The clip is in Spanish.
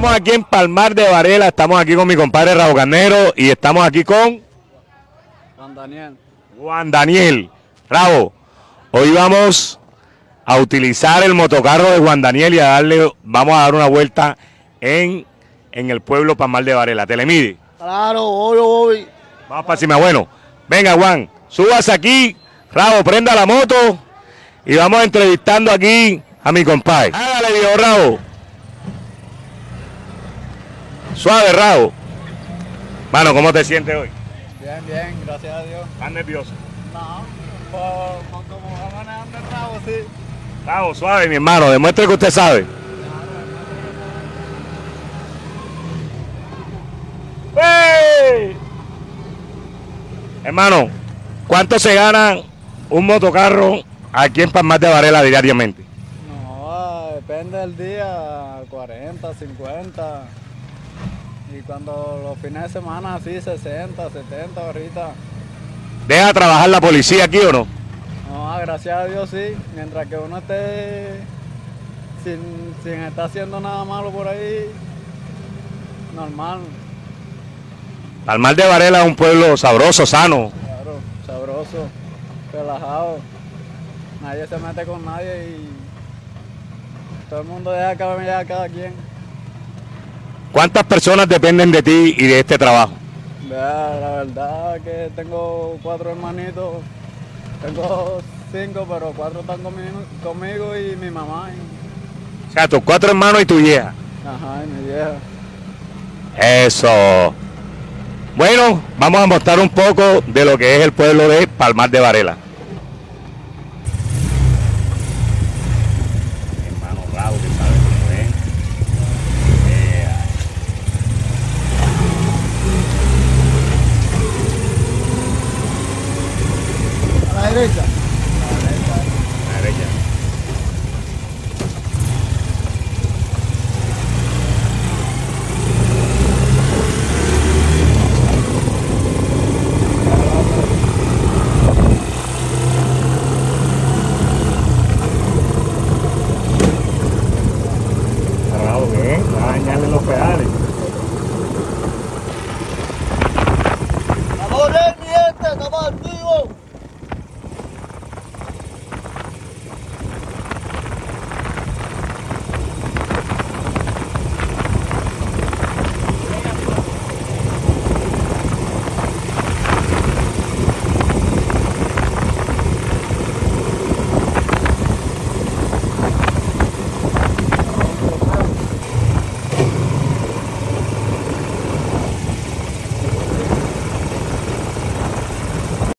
Estamos aquí en Palmar de Varela, estamos aquí con mi compadre Rabo Carnero y estamos aquí con... Juan Daniel. Juan Daniel. Rabo, hoy vamos a utilizar el motocarro de Juan Daniel y a darle, vamos a dar una vuelta en el pueblo Palmar de Varela. ¿Te le mide? Claro, voy. Vamos para encima. Bueno, venga Juan, subas aquí, Rabo, prenda la moto y vamos entrevistando aquí a mi compadre. Hágale, viejo Rabo. Suave, Rabo. Mano, ¿cómo te sientes hoy? Bien, gracias a Dios. ¿Estás nervioso? No, pues como va manejando el Rabo, sí. Rabo, suave, mi hermano, demuestre que usted sabe. ¡Hey! Hermano, ¿cuánto se gana un motocarro aquí en Palmar de Varela diariamente? No, depende del día, 40, 50... Y cuando los fines de semana, así 60, 70 ahorita. ¿Deja trabajar la policía aquí o no? No, gracias a Dios sí. Mientras que uno esté sin estar haciendo nada malo por ahí, normal. Palmar de Varela es un pueblo sabroso, sano. Claro, sabroso, relajado. Nadie se mete con nadie y todo el mundo deja que vaya a cada quien. ¿Cuántas personas dependen de ti y de este trabajo? La verdad que tengo 4 hermanitos, tengo 5, pero 4 están conmigo y mi mamá. O sea, tus 4 hermanos y tu vieja. Ajá, y mi vieja. Eso. Bueno, vamos a mostrar un poco de lo que es el pueblo de Palmar de Varela. Derecha.